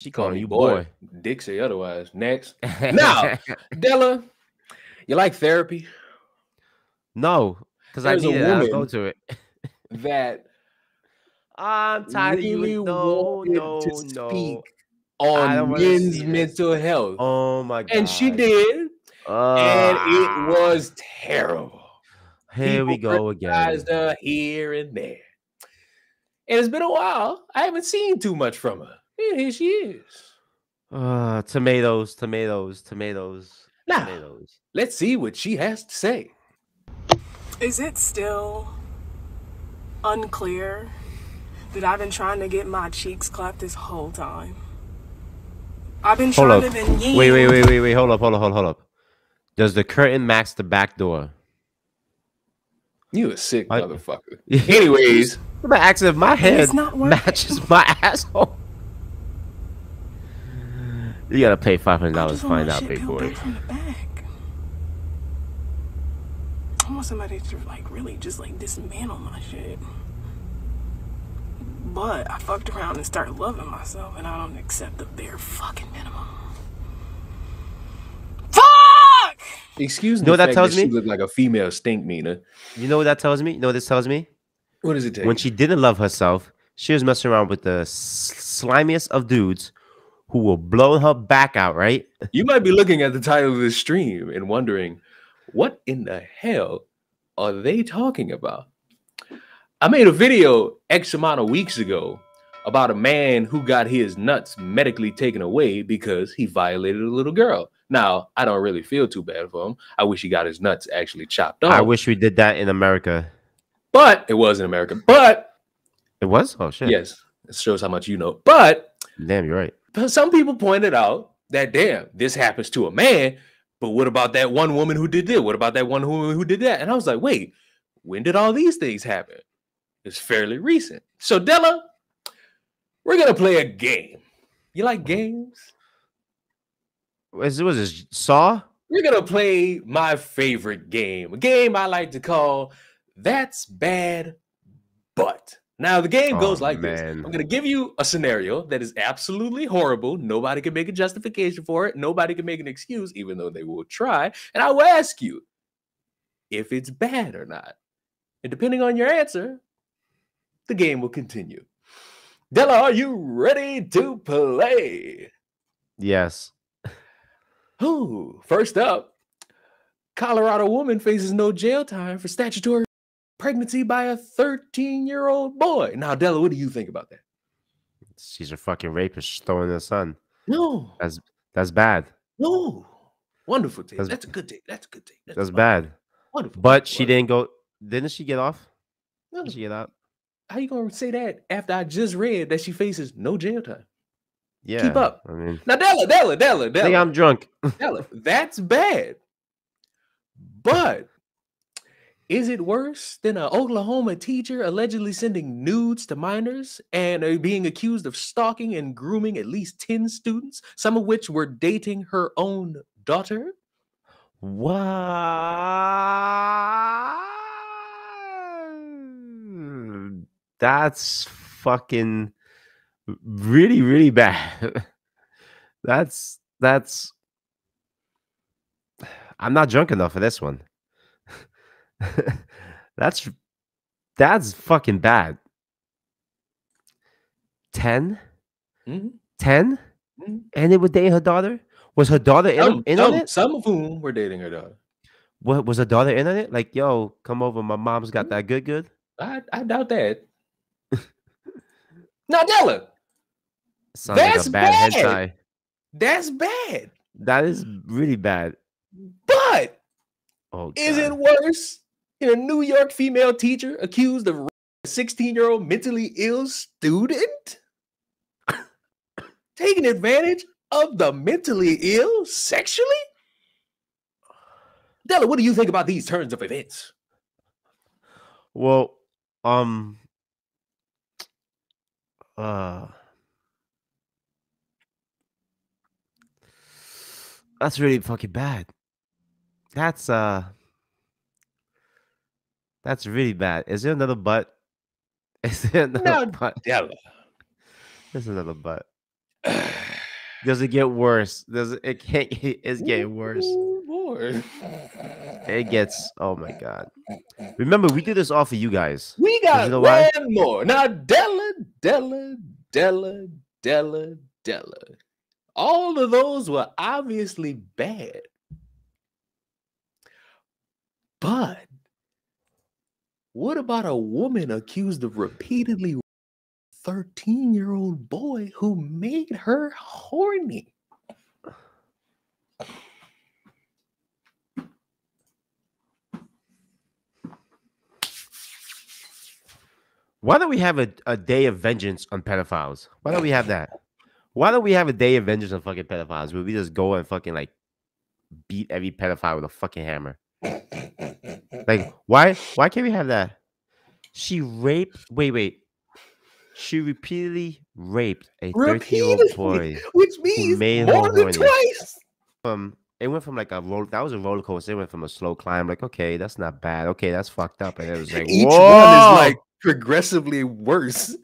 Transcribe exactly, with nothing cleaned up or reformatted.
She calling call you boy. boy. Dick say otherwise. Next. Now, Della, you like therapy? No, because I need a woman go to it. That I'm tired really of you. No, no, to no. Speak on men's mental health. Oh my god. And she did. Uh, and it was terrible. Here People we go again. Her here and there. And it's been a while. I haven't seen too much from her. Yeah, here she is. Uh, tomatoes, tomatoes, tomatoes. Now, tomatoes. Let's see what she has to say. Is it still unclear that I've been trying to get my cheeks clapped this whole time? I've been hold trying up. to been Wait, wait, wait, wait, wait. Hold up, hold up, hold up, hold up. Does the curtain match the back door? You a sick I, motherfucker. Anyways, I'm gonna ask if my head matches my asshole. You gotta pay five hundred dollars to find out. Pay for it. I want somebody to like really just like dismantle my shit. But I fucked around and started loving myself, and I don't accept the bare fucking minimum. Excuse me. You know what that tells me? She looked like a female stink, Nina. You know what that tells me? You know what this tells me? What does it tell you? When she didn't love herself, she was messing around with the slimiest of dudes who will blow her back out, right? You might be looking at the title of this stream and wondering, what in the hell are they talking about? I made a video X amount of weeks ago about a man who got his nuts medically taken away because he violated a little girl. Now, I don't really feel too bad for him. I wish he got his nuts actually chopped off. I wish we did that in America. But it was in America. But it was? Oh, shit. Yes. It shows how much you know. But damn, you're right. Some people pointed out that, damn, this happens to a man. But what about that one woman who did this? What about that one woman who did that? And I was like, wait, when did all these things happen? It's fairly recent. So, Della, we're going to play a game. You like games? What was this? Saw? We're going to play my favorite game. A game I like to call That's Bad But. Now, the game goes oh, like man. this. I'm going to give you a scenario that is absolutely horrible. Nobody can make a justification for it. Nobody can make an excuse, even though they will try. And I will ask you if it's bad or not. And depending on your answer, the game will continue. Della, are you ready to play? Yes. Ooh, first up, Colorado woman faces no jail time for statutory pregnancy by a thirteen-year-old boy. Now, Della, what do you think about that? She's a fucking rapist. She's throwing her son. No. That's that's bad. No. Wonderful take. That's, that's a good take. That's a good take. That's, that's bad. Wonderful. But wonderful. She didn't go. Didn't she get off? No. Did she get out? How you going to say that after I just read that she faces no jail time? Yeah, keep up. I mean, now, Della, Della, Della, Della. I think I'm drunk. Della, that's bad. But is it worse than an Oklahoma teacher allegedly sending nudes to minors and being accused of stalking and grooming at least ten students, some of which were dating her own daughter? Wow. That's fucking really, really bad. That's that's. I'm not drunk enough for this one. that's that's fucking bad. Ten, mm-hmm. ten, mm-hmm. And they would date her daughter. Was her daughter in, some, in on some, it? Some of whom were dating her daughter. What was her daughter in on it? Like, yo, come over. My mom's got that good, good. I I doubt that. Now, Della, sounds that's like a bad. bad. That's bad. That is really bad. But oh, is it worse than a New York female teacher accused of raping a sixteen-year-old mentally ill student? Taking advantage of the mentally ill sexually? Della, what do you think about these turns of events? Well, um... Uh, that's really fucking bad. That's uh, that's really bad. Is there another butt? Is there another no, butt? Della. There's another butt. Does it get worse? Does it, it can't, it's getting worse. Ooh, it gets, oh my God. Remember, we did this all for you guys. We got you know way why? more. Now, Della, Della, Della, Della, Della. All of those were obviously bad. But what about a woman accused of repeatedly thirteen-year-old boy who made her horny? Why don't we have a, a day of vengeance on pedophiles? Why don't we have that? Why don't we have a day of vengeance on fucking pedophiles? Where we just go and fucking like beat every pedophile with a fucking hammer. Like, why why can't we have that? She raped wait, wait. She repeatedly raped a thirteen-year-old boy, which means more than twice. Um, it went from like a roll. That was a roller coaster. It went from a slow climb, like okay, that's not bad. Okay, that's fucked up, and it was like each whoa! one is like progressively worse.